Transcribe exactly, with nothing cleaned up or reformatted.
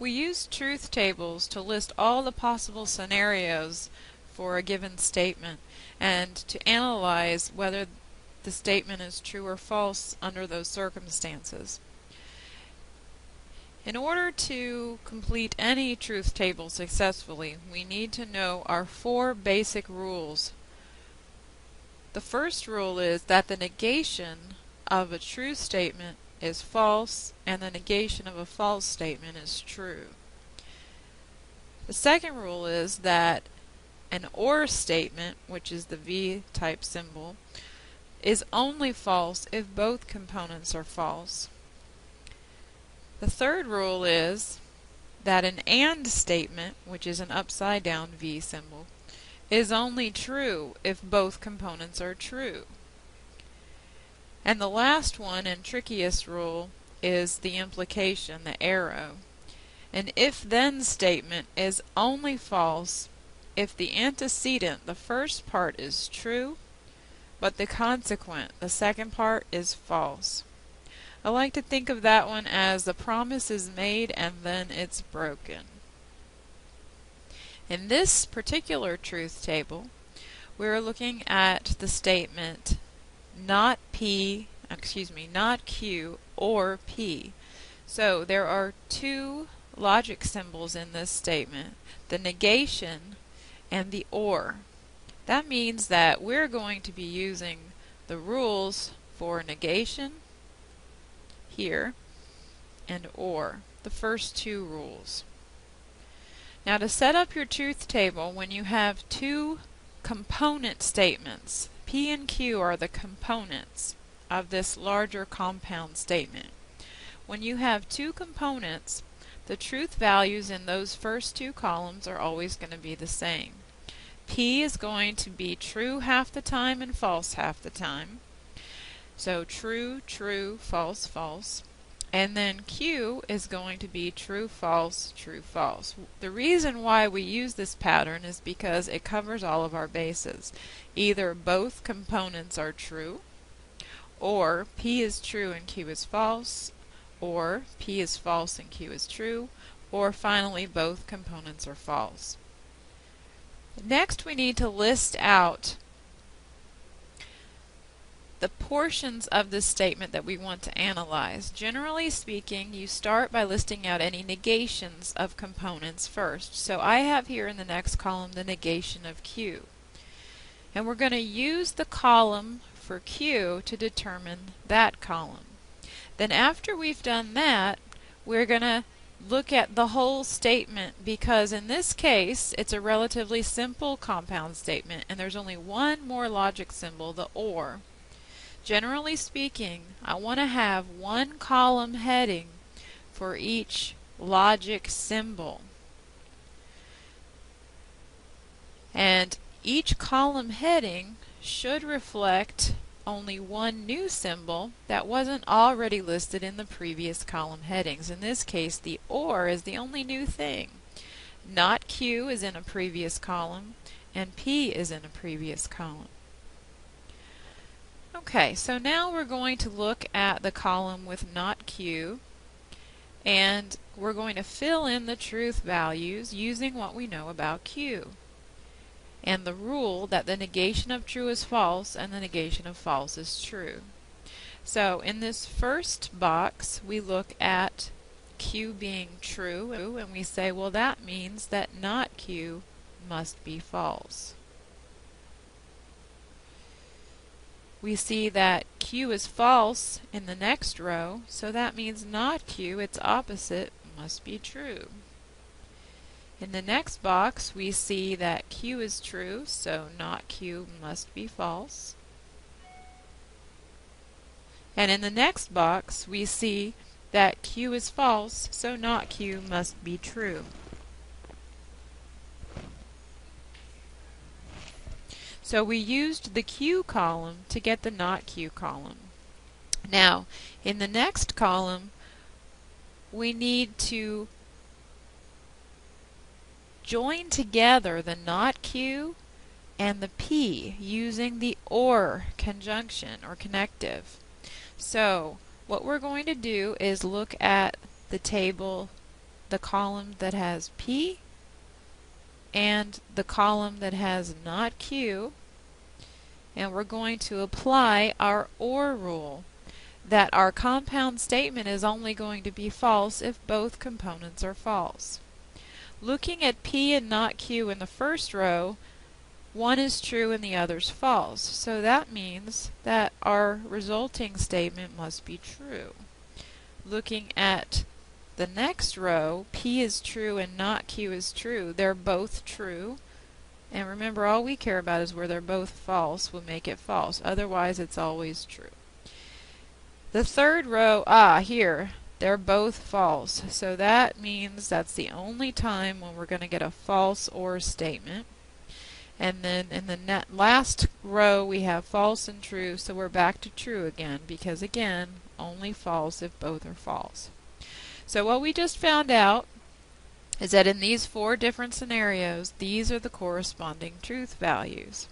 We use truth tables to list all the possible scenarios for a given statement and to analyze whether the statement is true or false under those circumstances. In order to complete any truth table successfully, we need to know our four basic rules. The first rule is that the negation of a true statement is false and the negation of a false statement is true. The second rule is that an or statement, which is the V type symbol, is only false if both components are false. The third rule is that an and statement, which is an upside down V symbol, is only true if both components are true. And the last one and trickiest rule is the implication, the arrow. An if-then statement is only false if the antecedent, the first part, is true, but the consequent, the second part, is false. I like to think of that one as the promise is made and then it's broken. In this particular truth table, we're looking at the statement not P, excuse me, not Q or P. So there are two logic symbols in this statement, the negation and the or. That means that we're going to be using the rules for negation here and or, the first two rules. Now, to set up your truth table, when you have two component statements, P and Q are the components of this larger compound statement. When you have two components, the truth values in those first two columns are always going to be the same. P is going to be true half the time and false half the time. So true, true, false, false. And then Q is going to be true, false, true, false. The reason why we use this pattern is because it covers all of our bases. Either both components are true, or P is true and Q is false, or P is false and Q is true, or finally both components are false. Next, we need to list out the portions of this statement that we want to analyze. Generally speaking, you start by listing out any negations of components first. So I have here in the next column the negation of Q. And we're going to use the column for Q to determine that column. Then after we've done that, we're going to look at the whole statement, because in this case it's a relatively simple compound statement and there's only one more logic symbol, the or. Generally speaking, I want to have one column heading for each logic symbol. And each column heading should reflect only one new symbol that wasn't already listed in the previous column headings. In this case, the or is the only new thing. Not Q is in a previous column, and P is in a previous column. Okay, so now we're going to look at the column with not Q, and we're going to fill in the truth values using what we know about Q and the rule that the negation of true is false and the negation of false is true. So in this first box, we look at Q being true, and we say, well, that means that not Q must be false. We see that Q is false in the next row, so that means not Q, its opposite, must be true. In the next box, we see that Q is true, so not Q must be false. And in the next box, we see that Q is false, so not Q must be true. So we used the Q column to get the not Q column. Now, in the next column, we need to join together the not Q and the P using the or conjunction or connective. So what we're going to do is look at the table the column that has P and the column that has not Q, and we're going to apply our OR rule that our compound statement is only going to be false if both components are false. Looking at P and not Q in the first row, one is true and the other's false, so that means that our resulting statement must be true. Looking at the next row, P is true and not Q is true. They're both true, and remember, all we care about is where they're both false. We'll make it false, otherwise it's always true. The third row, ah, here, they're both false, so that means that's the only time when we're going to get a false OR statement. And then in the net last row we have false and true, so we're back to true again, because again, only false if both are false. So what we just found out is that in these four different scenarios, these are the corresponding truth values.